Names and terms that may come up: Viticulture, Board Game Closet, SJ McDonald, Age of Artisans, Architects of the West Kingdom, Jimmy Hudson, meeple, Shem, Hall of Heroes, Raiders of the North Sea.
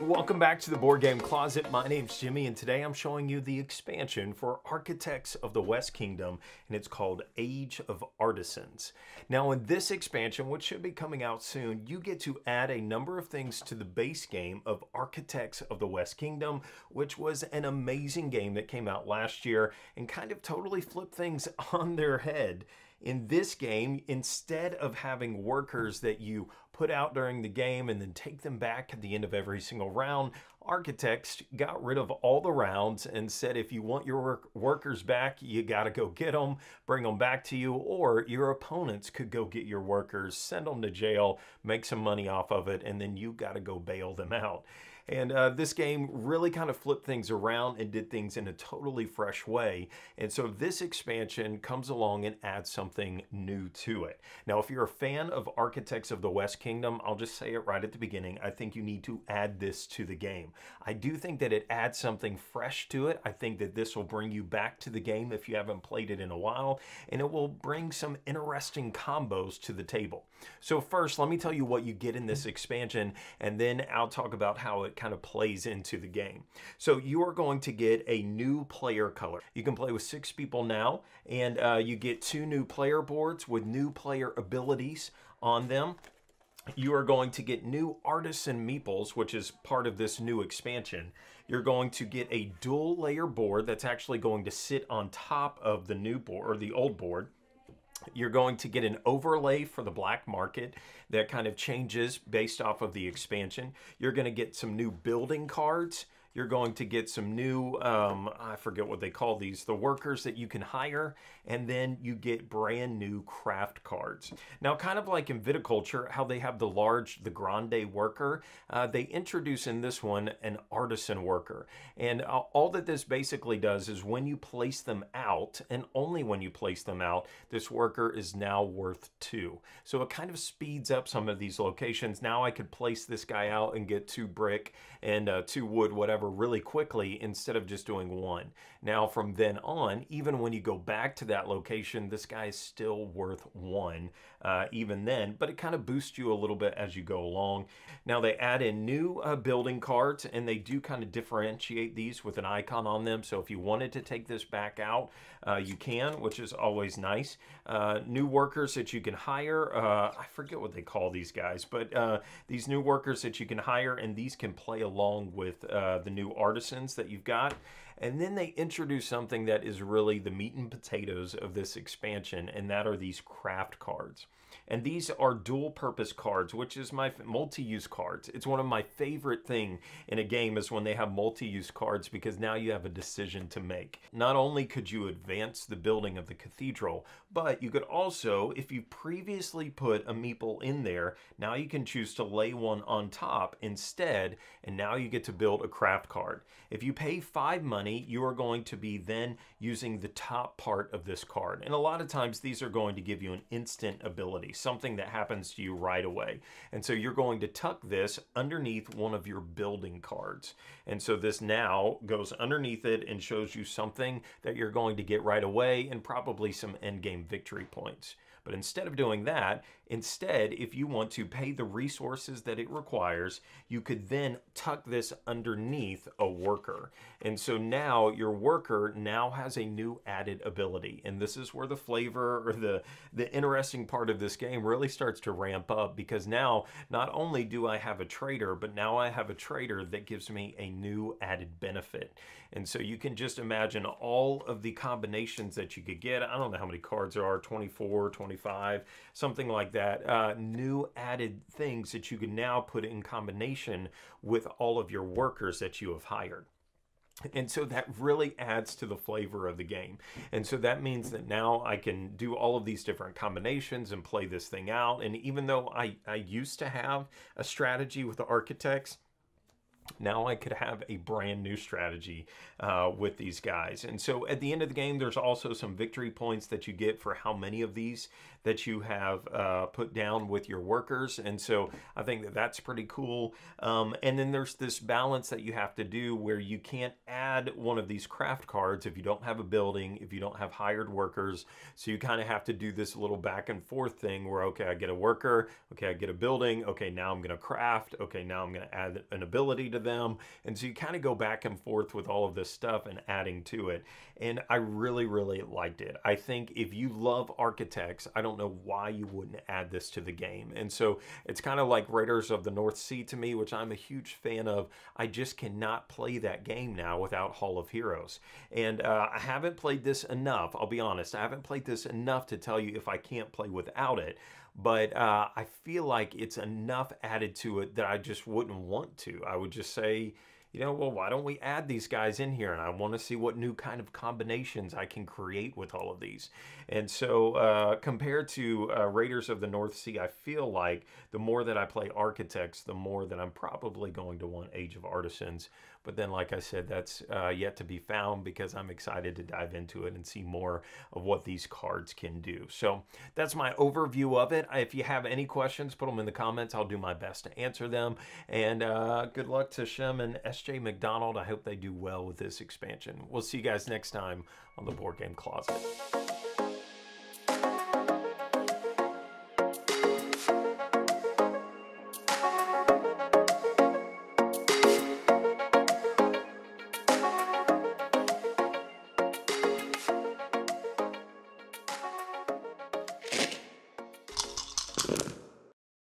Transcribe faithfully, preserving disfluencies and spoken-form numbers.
Welcome back to the Board Game Closet. My name's Jimmy, and today I'm showing you the expansion for Architects of the West Kingdom, and it's called Age of Artisans. Now in this expansion, which should be coming out soon, you get to add a number of things to the base game of Architects of the West Kingdom, which was an amazing game that came out last year and kind of totally flipped things on their head. In this game, instead of having workers that you put out during the game and then take them back at the end of every single round, architects got rid of all the rounds and said, if you want your work workers back, you got to go get them, bring them back to you, or your opponents could go get your workers, send them to jail, make some money off of it, and then you got to go bail them out. And uh, this game really kind of flipped things around and did things in a totally fresh way. And so this expansion comes along and adds something new to it. Now, if you're a fan of Architects of the West Kingdom, I'll just say it right at the beginning, I think you need to add this to the game. I do think that it adds something fresh to it. I think that this will bring you back to the game if you haven't played it in a while, and it will bring some interesting combos to the table. So first, let me tell you what you get in this expansion, and then I'll talk about how it kind of plays into the game. So you are going to get a new player color. You can play with six people now, and uh, you get two new player boards with new player abilities on them. You are going to get new artisan meeples, which is part of this new expansion. You're going to get a dual layer board that's actually going to sit on top of the new board, or the old board. You're going to get an overlay for the black market that kind of changes based off of the expansion. You're going to get some new building cards. You're going to get some new, um, I forget what they call these, the workers that you can hire, and then you get brand new craft cards. Now, kind of like in Viticulture, how they have the large, the grande worker, uh, they introduce in this one an artisan worker. And uh, all that this basically does is when you place them out, and only when you place them out, this worker is now worth two. So it kind of speeds up some of these locations. Now I could place this guy out and get two brick and uh, two wood, whatever, really quickly instead of just doing one. Now from then on, even when you go back to that location, this guy is still worth one uh, even then, but it kind of boosts you a little bit as you go along. Now they add in new uh, building cards, and they do kind of differentiate these with an icon on them, so if you wanted to take this back out, uh, you can, which is always nice. Uh, new workers that you can hire, uh, I forget what they call these guys, but uh, these new workers that you can hire, and these can play along with uh, the new artisans that you've got. And then they introduce something that is really the meat and potatoes of this expansion, and that are these craft cards. And these are dual purpose cards, which is my multi-use cards. It's one of my favorite thing in a game is when they have multi-use cards, because now you have a decision to make. Not only could you advance the building of the cathedral, but you could also, if you previously put a meeple in there, now you can choose to lay one on top instead, and now you get to build a craft card. If you pay five money, you are going to be then using the top part of this card. And a lot of times these are going to give you an instant ability, something that happens to you right away. And so you're going to tuck this underneath one of your building cards. And so this now goes underneath it and shows you something that you're going to get right away and probably some end game victory points. But instead of doing that, instead, if you want to pay the resources that it requires, you could then tuck this underneath a worker. And so now your worker now has a new added ability. And this is where the flavor or the, the interesting part of this game really starts to ramp up, because now not only do I have a trader, but now I have a trader that gives me a new added benefit. And so you can just imagine all of the combinations that you could get. I don't know how many cards there are, twenty-four, twenty-five, something like that, uh, new added things that you can now put in combination with all of your workers that you have hired. And so that really adds to the flavor of the game. And so that means that now I can do all of these different combinations and play this thing out. And even though I, I used to have a strategy with the architects, now I could have a brand new strategy uh, with these guys. And so at the end of the game, there's also some victory points that you get for how many of these that you have uh, put down with your workers. And so I think that that's pretty cool. Um, and then there's this balance that you have to do where you can't add one of these craft cards if you don't have a building, if you don't have hired workers. So you kind of have to do this little back and forth thing where, okay, I get a worker, okay, I get a building, okay, now I'm going to craft, okay, now I'm going to add an ability to them. And so you kind of go back and forth with all of this stuff and adding to it. And I really, really liked it. I think if you love Architects, I don't know why you wouldn't add this to the game. And so it's kind of like Raiders of the North Sea to me, which I'm a huge fan of. I just cannot play that game now without Hall of Heroes. And uh, I haven't played this enough. I'll be honest. I haven't played this enough to tell you if I can't play without it. But uh, I feel like it's enough added to it that I just wouldn't want to. I would just say, you know, well, why don't we add these guys in here? And I want to see what new kind of combinations I can create with all of these. And so uh, compared to uh, Raiders of the North Sea, I feel like the more that I play Architects, the more that I'm probably going to want Age of Artisans. But then, like I said, that's uh, yet to be found because I'm excited to dive into it and see more of what these cards can do. So that's my overview of it. If you have any questions, put them in the comments. I'll do my best to answer them. And uh, good luck to Shem and S J McDonald. I hope they do well with this expansion. We'll see you guys next time on the Board Game Closet.